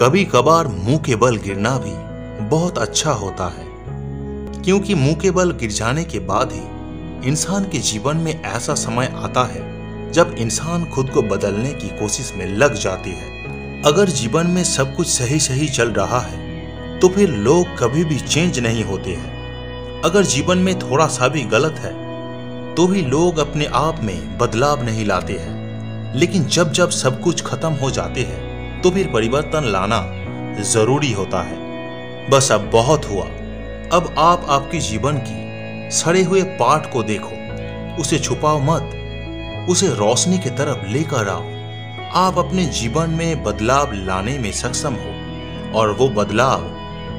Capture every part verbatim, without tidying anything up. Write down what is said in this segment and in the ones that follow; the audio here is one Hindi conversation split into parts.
कभी कभार मुंह के बल गिरना भी बहुत अच्छा होता है, क्योंकि मुंह के बल गिर जाने के बाद ही इंसान के जीवन में ऐसा समय आता है जब इंसान खुद को बदलने की कोशिश में लग जाती है। अगर जीवन में सब कुछ सही सही चल रहा है तो फिर लोग कभी भी चेंज नहीं होते हैं। अगर जीवन में थोड़ा सा भी गलत है तो भी लोग अपने आप में बदलाव नहीं लाते हैं, लेकिन जब जब सब कुछ खत्म हो जाते हैं तो फिर परिवर्तन लाना जरूरी होता है। बस अब बहुत हुआ, अब आप आपके जीवन की सड़े हुए पार्ट को देखो, उसे छुपाओ मत, उसे रोशनी की तरफ लेकर आओ। आप अपने जीवन में बदलाव लाने में सक्षम हो और वो बदलाव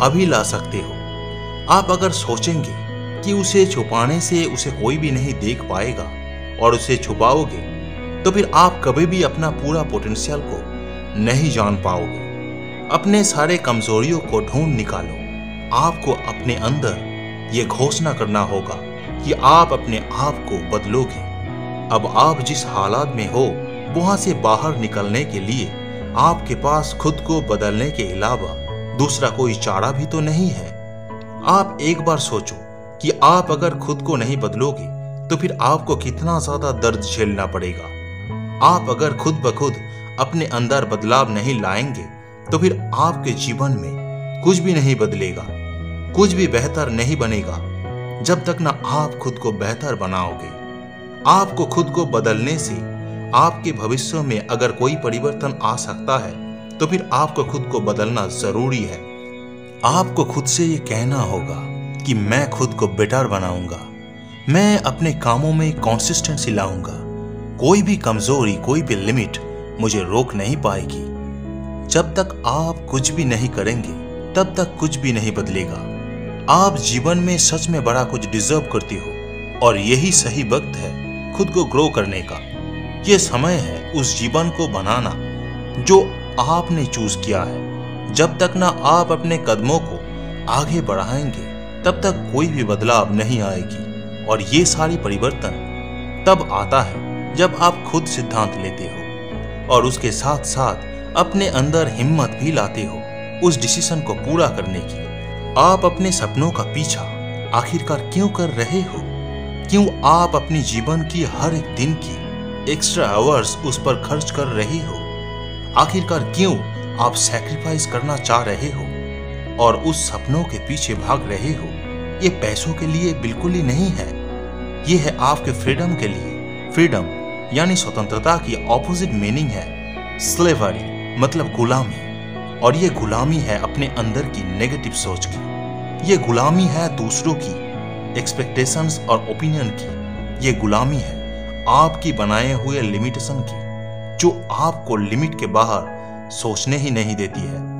अभी ला सकते हो। आप अगर सोचेंगे कि उसे छुपाने से उसे कोई भी नहीं देख पाएगा और उसे छुपाओगे तो फिर आप कभी भी अपना पूरा पोटेंशियल को नहीं जान पाओगे। अपने सारे कमजोरियों को ढूंढ निकालो। आपको अपने अंदर ये घोषणा करना होगा कि आप अपने आप को बदलोगे। अब आप जिस हालात में हो वहां से बाहर निकलने के लिए आपके पास खुद को बदलने के अलावा दूसरा कोई चारा भी तो नहीं है। आप एक बार सोचो कि आप अगर खुद को नहीं बदलोगे तो फिर आपको कितना ज्यादा दर्द झेलना पड़ेगा। आप अगर खुद ब खुद अपने अंदर बदलाव नहीं लाएंगे तो फिर आपके जीवन में कुछ भी नहीं बदलेगा, कुछ भी बेहतर नहीं बनेगा जब तक ना आप खुद को बेहतर बनाओगे। आपको खुद को बदलने से आपके भविष्य में अगर कोई परिवर्तन आ सकता है तो फिर आपको खुद को बदलना जरूरी है। आपको खुद से ये कहना होगा कि मैं खुद को बेटर बनाऊंगा, मैं अपने कामों में कंसिस्टेंसी लाऊंगा, कोई भी कमजोरी, कोई भी लिमिट मुझे रोक नहीं पाएगी। जब तक आप कुछ भी नहीं करेंगे तब तक कुछ भी नहीं बदलेगा। आप जीवन में सच में बड़ा कुछ डिजर्व करते हो और यही सही वक्त है खुद को ग्रो करने का। यह समय है उस जीवन को बनाना जो आपने चूज किया है। जब तक ना आप अपने कदमों को आगे बढ़ाएंगे तब तक कोई भी बदलाव नहीं आएगी, और ये सारी परिवर्तन तब आता है जब आप खुद सिद्धांत लेते हो और उसके साथ साथ अपने अंदर हिम्मत भी लाते हो उस डिसीजन को पूरा करने की। आप अपने सपनों का पीछा आखिरकार क्यों कर रहे हो? क्यों आप अपने जीवन की हर एक दिन की एक्स्ट्रा आवर्स उस पर खर्च कर रहे हो? आखिरकार क्यों आप सैक्रिफाइस करना चाह रहे हो और उस सपनों के पीछे भाग रहे हो? ये पैसों के लिए बिल्कुल ही नहीं है, ये है आपके फ्रीडम के लिए। फ्रीडम यानी स्वतंत्रता की ऑपोजिट मीनिंग है स्लेवरी, मतलब गुलामी, और ये गुलामी है अपने अंदर की नेगेटिव सोच की, ये गुलामी है दूसरों की एक्सपेक्टेशंस और ओपिनियन की, ये गुलामी है आपकी बनाए हुए लिमिटेशन की जो आपको लिमिट के बाहर सोचने ही नहीं देती है।